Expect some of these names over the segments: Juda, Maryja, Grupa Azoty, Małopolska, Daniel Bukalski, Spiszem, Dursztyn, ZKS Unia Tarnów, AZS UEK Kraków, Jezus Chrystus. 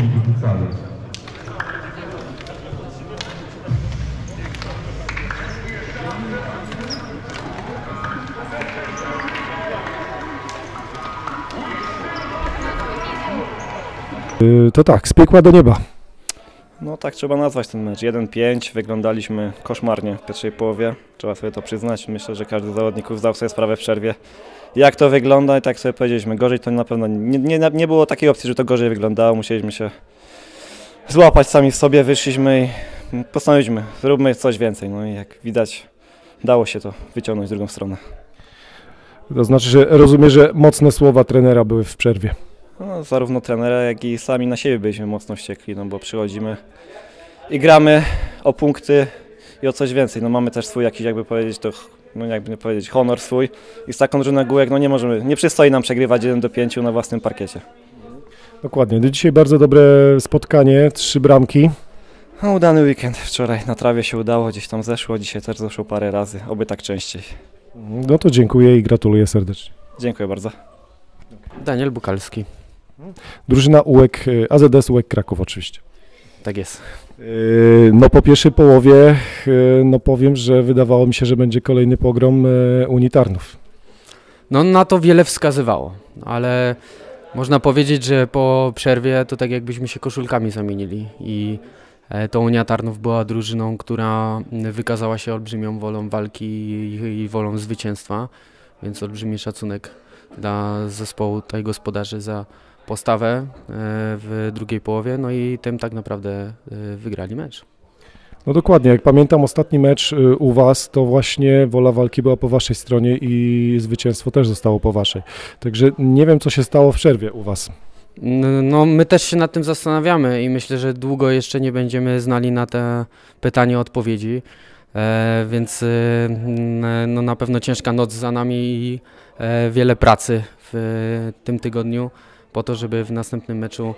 Bukalski i Bukalski. To tak, z piekła do nieba. No tak trzeba nazwać ten mecz. 1-5, wyglądaliśmy koszmarnie w pierwszej połowie, trzeba sobie to przyznać. Myślę, że każdy z zawodników zdał sobie sprawę w przerwie, jak to wygląda, i tak sobie powiedzieliśmy, gorzej to na pewno nie było takiej opcji, że to gorzej wyglądało. Musieliśmy się złapać sami w sobie, wyszliśmy i postanowiliśmy, zróbmy coś więcej. No i jak widać, dało się to wyciągnąć w drugą stronę. To znaczy, że rozumiem, że mocne słowa trenera były w przerwie. No, zarówno trenera, jak i sami na siebie byliśmy mocno wściekli, no bo przychodzimy i gramy o punkty i o coś więcej. No mamy też swój jakiś, jakby powiedzieć, to, no jakby nie powiedzieć, honor swój, i z taką drużyną Gółek, no nie możemy, nie przystoi nam przegrywać 1-5 na własnym parkiecie. Dokładnie. Do dzisiaj bardzo dobre spotkanie, 3 bramki. No, udany weekend, wczoraj na trawie się udało, gdzieś tam zeszło, dzisiaj też zeszło parę razy, oby tak częściej. No to dziękuję i gratuluję serdecznie. Dziękuję bardzo. Daniel Bukalski. Drużyna UEK, AZS UEK Kraków oczywiście. Tak jest. No po pierwszej połowie, no powiem, że wydawało mi się, że będzie kolejny pogrom Unii Tarnów. No na to wiele wskazywało, ale można powiedzieć, że po przerwie to tak jakbyśmy się koszulkami zamienili i to Unia Tarnów była drużyną, która wykazała się olbrzymią wolą walki i wolą zwycięstwa, więc olbrzymi szacunek dla zespołu tutaj gospodarzy za postawę w drugiej połowie, no i tym tak naprawdę wygrali mecz. No dokładnie, jak pamiętam ostatni mecz u was, to właśnie wola walki była po waszej stronie i zwycięstwo też zostało po waszej. Także nie wiem, co się stało w przerwie u was. No my też się nad tym zastanawiamy i myślę, że długo jeszcze nie będziemy znali na te pytanie odpowiedzi. Więc no, na pewno ciężka noc za nami i wiele pracy w tym tygodniu, po to, żeby w następnym meczu,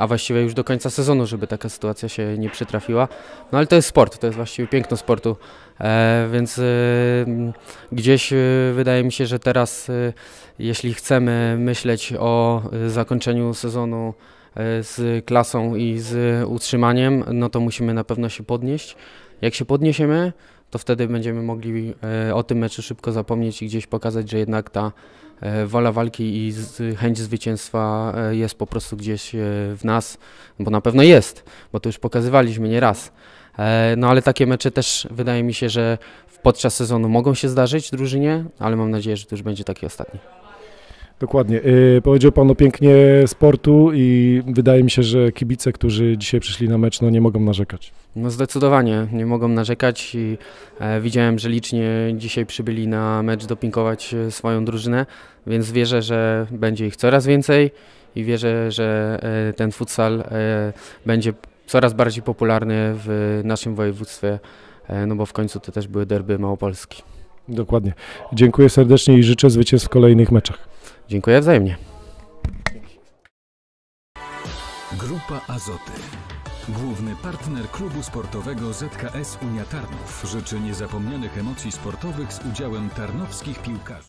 a właściwie już do końca sezonu, żeby taka sytuacja się nie przytrafiła. No ale to jest sport, to jest właściwie piękno sportu, więc gdzieś wydaje mi się, że teraz jeśli chcemy myśleć o zakończeniu sezonu z klasą i z utrzymaniem, no to musimy na pewno się podnieść. Jak się podniesiemy, to wtedy będziemy mogli o tym meczu szybko zapomnieć i gdzieś pokazać, że jednak ta wola walki i chęć zwycięstwa jest po prostu gdzieś w nas, bo na pewno jest, bo to już pokazywaliśmy nieraz. No ale takie mecze też wydaje mi się, że podczas sezonu mogą się zdarzyć drużynie, ale mam nadzieję, że to już będzie taki ostatni. Dokładnie. Powiedział pan o pięknie sportu i wydaje mi się, że kibice, którzy dzisiaj przyszli na mecz, no nie mogą narzekać. No zdecydowanie nie mogą narzekać i widziałem, że licznie dzisiaj przybyli na mecz dopingować swoją drużynę, więc wierzę, że będzie ich coraz więcej i wierzę, że ten futsal będzie coraz bardziej popularny w naszym województwie, no bo w końcu to też były derby Małopolski. Dokładnie. Dziękuję serdecznie i życzę zwycięstw w kolejnych meczach. Dziękuję wzajemnie. Grupa Azoty. Główny partner klubu sportowego ZKS Unia Tarnów życzy niezapomnianych emocji sportowych z udziałem tarnowskich piłkarzy.